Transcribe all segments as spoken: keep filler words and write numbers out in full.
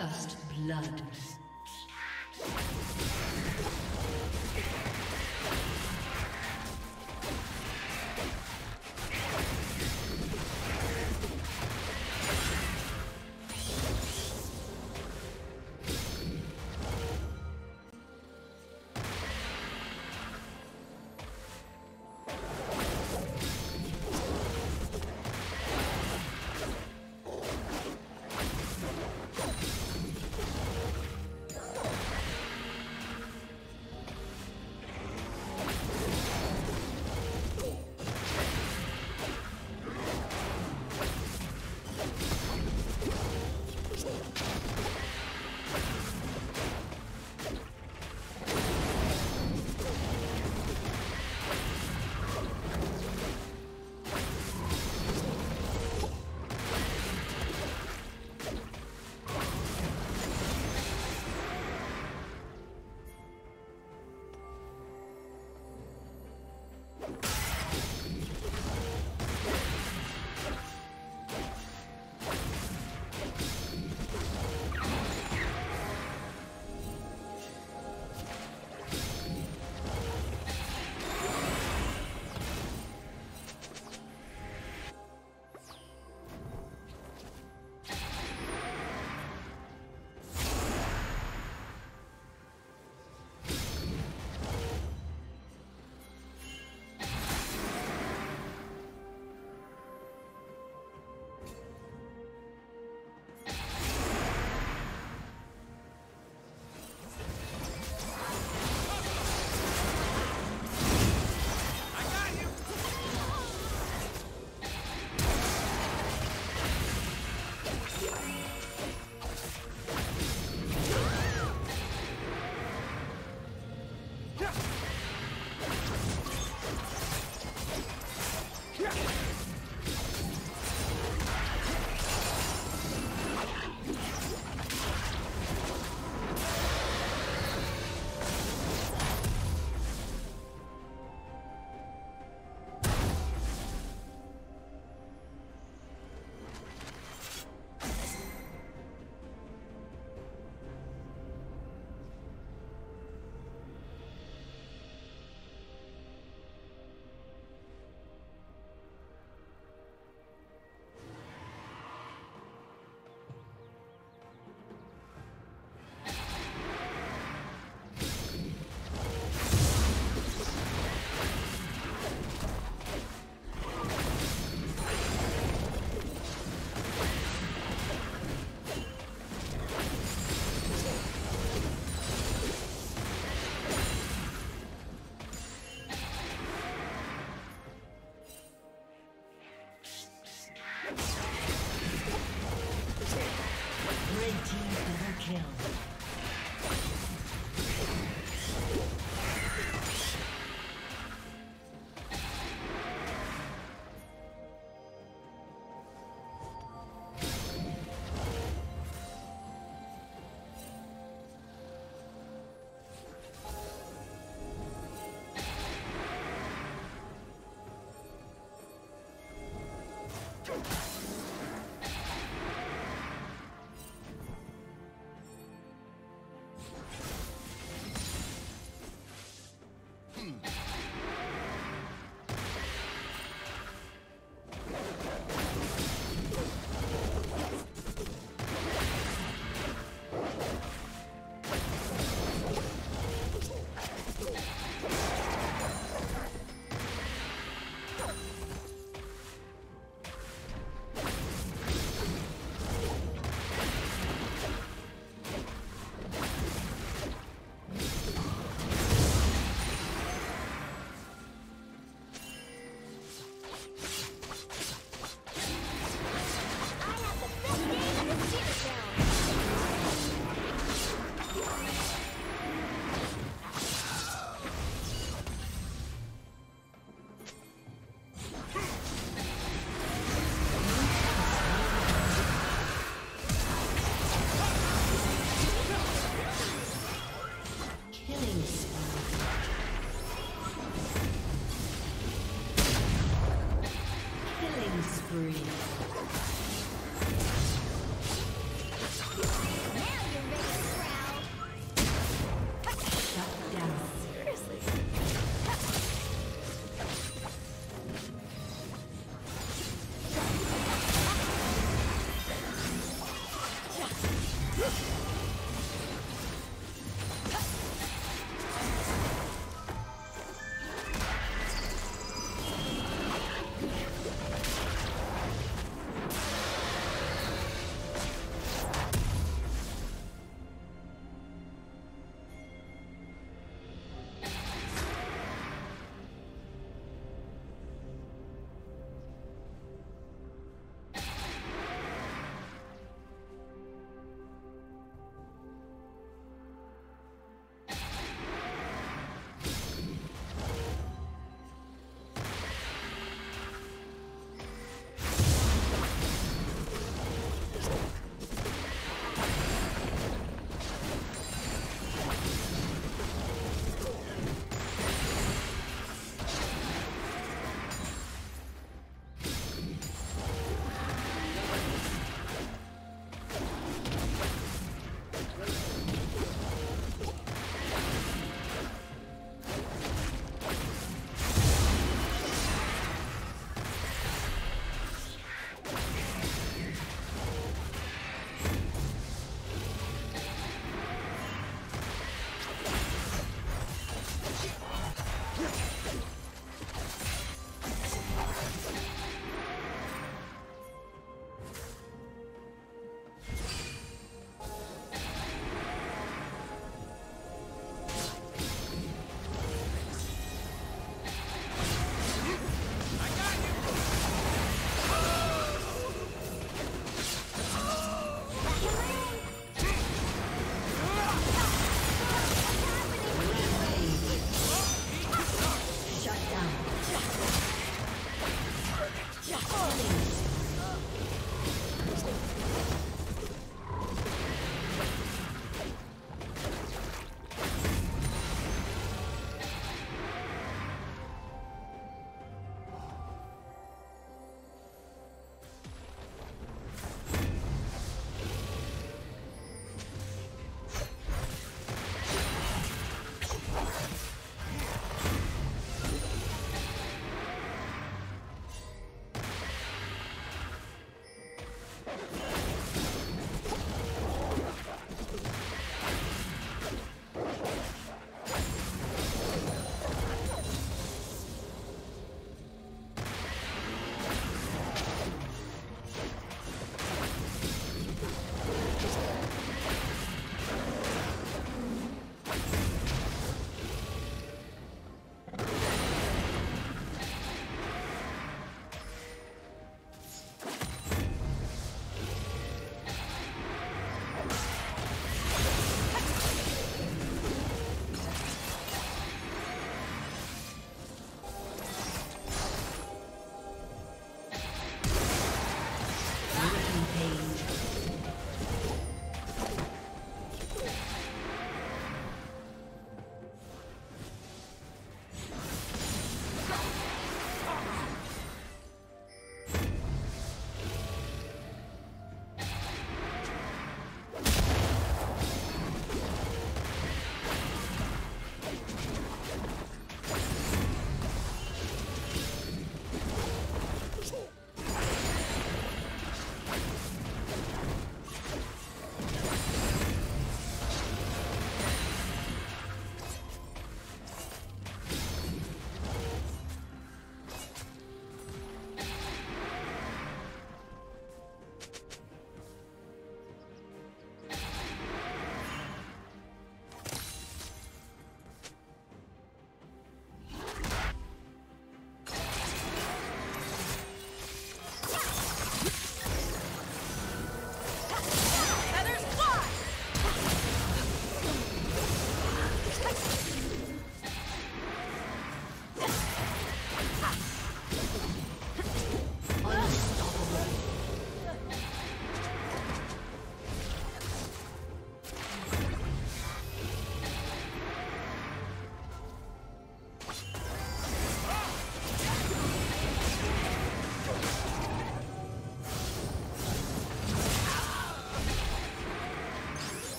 First blood.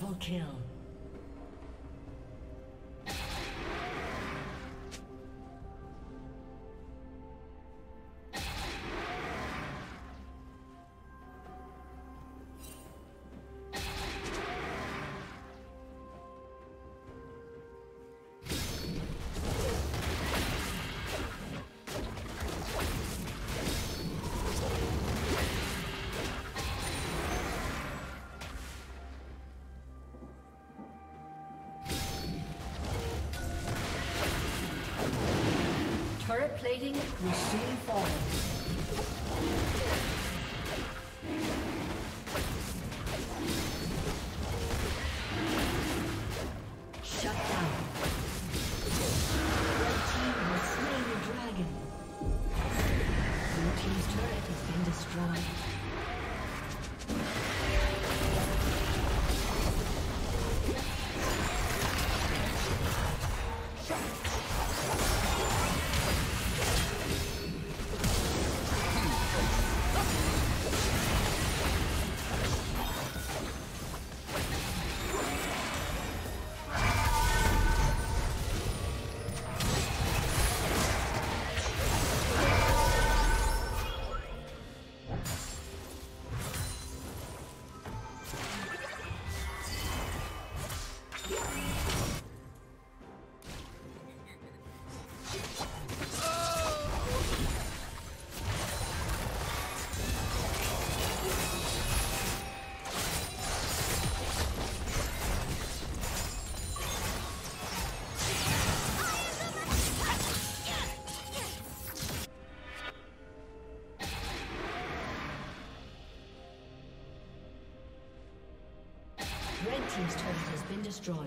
Double kill. Turret plating will soon fall. Red team's turret has been destroyed.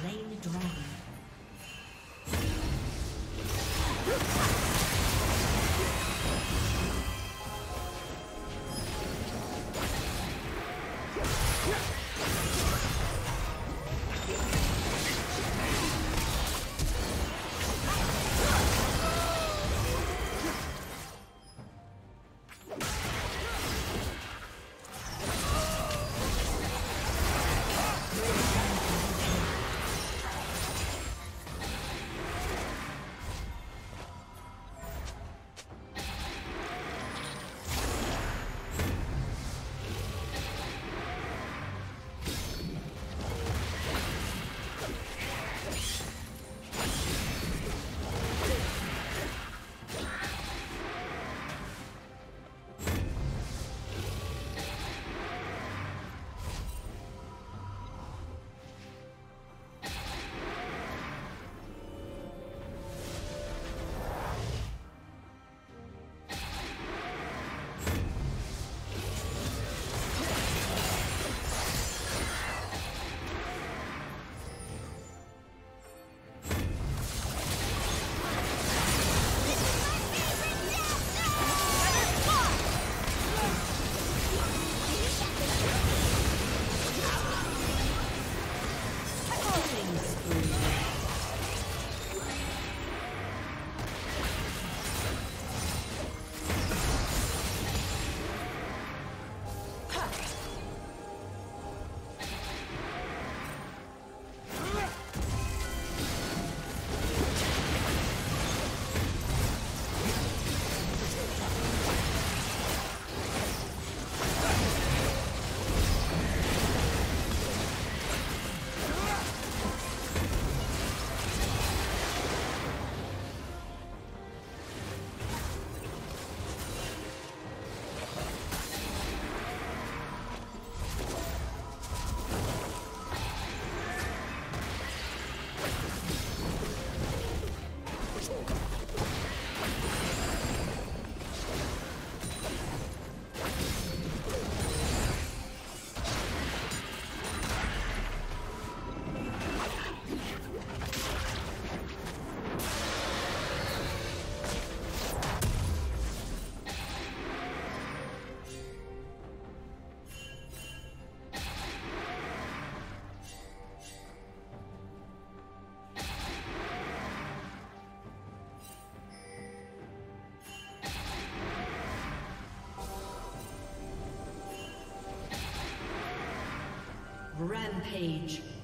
slain the dragon. Rampage.